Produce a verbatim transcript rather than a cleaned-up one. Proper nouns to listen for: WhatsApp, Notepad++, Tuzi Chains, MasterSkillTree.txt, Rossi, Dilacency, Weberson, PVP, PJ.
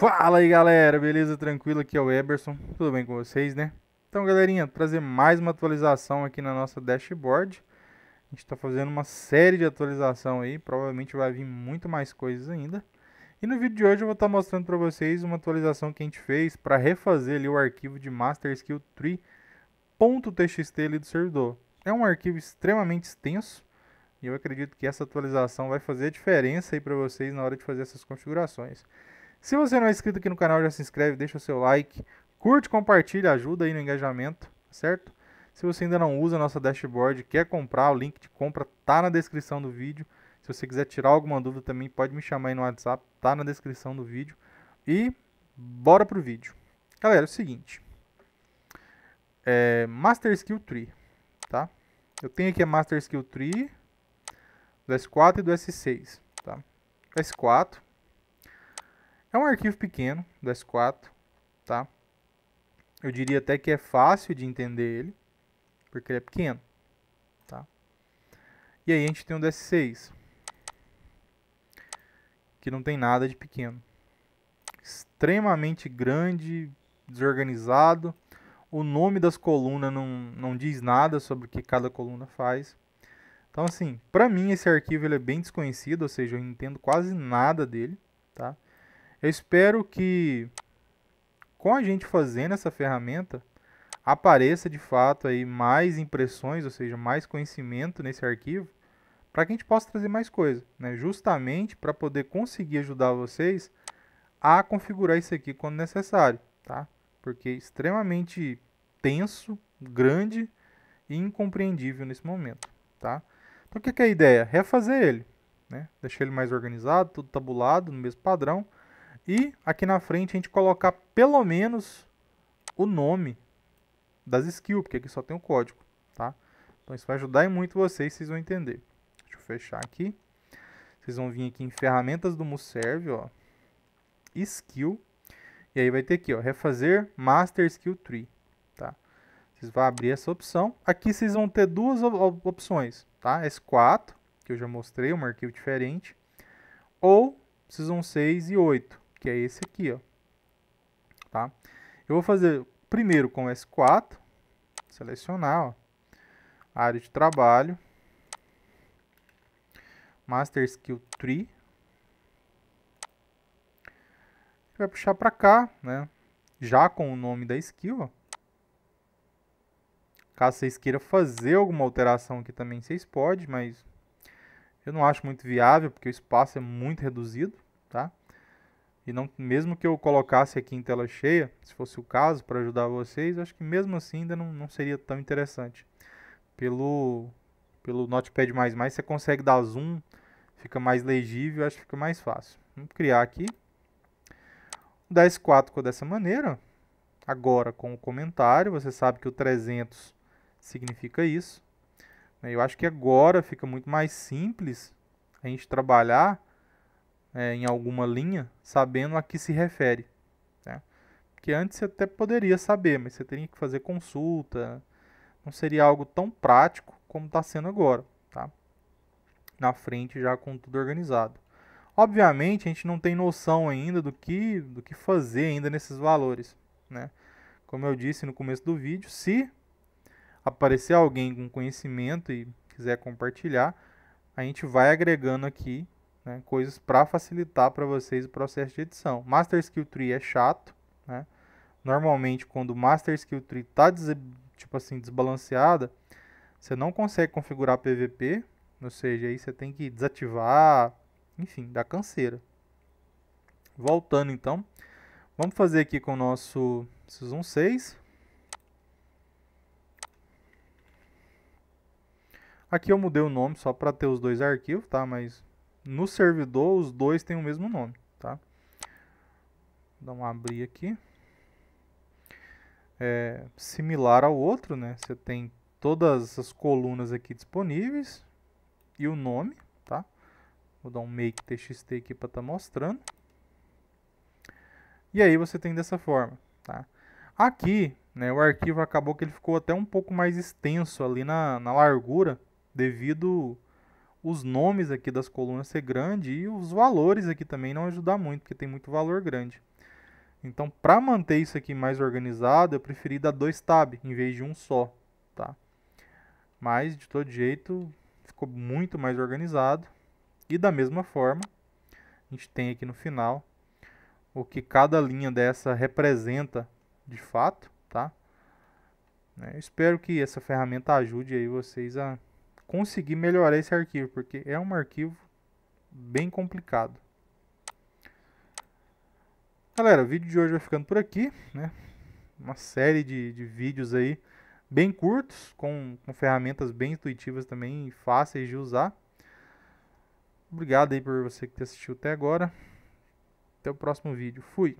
Fala aí galera, beleza? Tranquilo? Aqui é o Weberson, tudo bem com vocês, né? Então galerinha, trazer mais uma atualização aqui na nossa dashboard. A gente está fazendo uma série de atualização aí, provavelmente vai vir muito mais coisas ainda. E no vídeo de hoje eu vou estar tá mostrando para vocês uma atualização que a gente fez para refazer ali o arquivo de MasterSkillTree.txt ali do servidor. É um arquivo extremamente extenso e eu acredito que essa atualização vai fazer a diferença aí para vocês na hora de fazer essas configurações. Se você não é inscrito aqui no canal, já se inscreve, deixa o seu like, curte, compartilha, ajuda aí no engajamento, certo? Se você ainda não usa a nossa dashboard, quer comprar, o link de compra tá na descrição do vídeo. Se você quiser tirar alguma dúvida também, pode me chamar aí no WhatsApp, tá na descrição do vídeo. E bora pro vídeo. Galera, é o seguinte, é MasterSkillTree, tá? Eu tenho aqui a MasterSkillTree do S quatro e do S seis, tá? S quatro é um arquivo pequeno do S quatro, tá? Eu diria até que é fácil de entender ele, porque ele é pequeno, tá? E aí a gente tem o do S seis, que não tem nada de pequeno. Extremamente grande, desorganizado. O nome das colunas não, não diz nada sobre o que cada coluna faz. Então assim, pra mim esse arquivo ele é bem desconhecido, ou seja, eu não entendo quase nada dele, tá? Eu espero que com a gente fazendo essa ferramenta apareça de fato aí mais impressões, ou seja, mais conhecimento nesse arquivo, para que a gente possa trazer mais coisa, né? Justamente para poder conseguir ajudar vocês a configurar isso aqui quando necessário, tá? Porque é extremamente tenso, grande e incompreendível nesse momento, tá? Então o que é a ideia? Refazer ele, né? Deixar ele mais organizado, tudo tabulado, no mesmo padrão. E aqui na frente a gente colocar pelo menos o nome das skills, porque aqui só tem o código, tá? Então isso vai ajudar muito vocês, vocês vão entender. Deixa eu fechar aqui. Vocês vão vir aqui em ferramentas do Muserv, ó, skill. E aí vai ter aqui, ó, refazer MasterSkillTree, tá? Vocês vão abrir essa opção. Aqui vocês vão ter duas opções, tá? S quatro, que eu já mostrei, um arquivo diferente, ou precisam seis e oito. Que é esse aqui, ó, tá? Eu vou fazer primeiro com S quatro, selecionar, ó, área de trabalho, MasterSkillTree, vai puxar para cá, né? Já com o nome da skill, ó. Caso vocês queiram fazer alguma alteração aqui também, vocês podem, mas eu não acho muito viável porque o espaço é muito reduzido, tá? E não, mesmo que eu colocasse aqui em tela cheia, se fosse o caso, para ajudar vocês, acho que mesmo assim ainda não, não seria tão interessante. Pelo, pelo Notepad mais mais, você consegue dar zoom, fica mais legível, acho que fica mais fácil. Vamos criar aqui. O S quatro ficou dessa maneira. Agora com o comentário, você sabe que o trezentos significa isso. Eu acho que agora fica muito mais simples a gente trabalhar É, em alguma linha, sabendo a que se refere, né? Porque antes você até poderia saber, mas você teria que fazer consulta, não seria algo tão prático como está sendo agora, tá? Na frente já com tudo organizado. Obviamente a gente não tem noção ainda do que, do que fazer ainda nesses valores, né? Como eu disse no começo do vídeo, se aparecer alguém com conhecimento e quiser compartilhar, a gente vai agregando aqui, né, coisas para facilitar para vocês o processo de edição. MasterSkillTree é chato, né? Normalmente quando o MasterSkillTree está tipo assim, desbalanceada, você não consegue configurar P V P, ou seja, aí você tem que desativar, enfim, dá canseira. Voltando então, vamos fazer aqui com o nosso Season seis. Aqui eu mudei o nome só para ter os dois arquivos, tá? Mas no servidor, os dois têm o mesmo nome, tá? Dá um abrir aqui. É similar ao outro, né? Você tem todas as colunas aqui disponíveis e o nome, tá? Vou dar um make.txt aqui para estar mostrando. E aí você tem dessa forma, tá? Aqui, né, o arquivo acabou que ele ficou até um pouco mais extenso ali na, na largura, devido os nomes aqui das colunas ser grande e os valores aqui também não ajudar muito, porque tem muito valor grande. Então, para manter isso aqui mais organizado, eu preferi dar dois tab em vez de um só, tá? Mas, de todo jeito, ficou muito mais organizado. E da mesma forma, a gente tem aqui no final o que cada linha dessa representa de fato, tá? Eu espero que essa ferramenta ajude aí vocês a conseguir melhorar esse arquivo, porque é um arquivo bem complicado. Galera, o vídeo de hoje vai ficando por aqui, né? Uma série de, de vídeos aí bem curtos, com, com ferramentas bem intuitivas também e fáceis de usar. Obrigado aí por você que assistiu até agora. Até o próximo vídeo. Fui!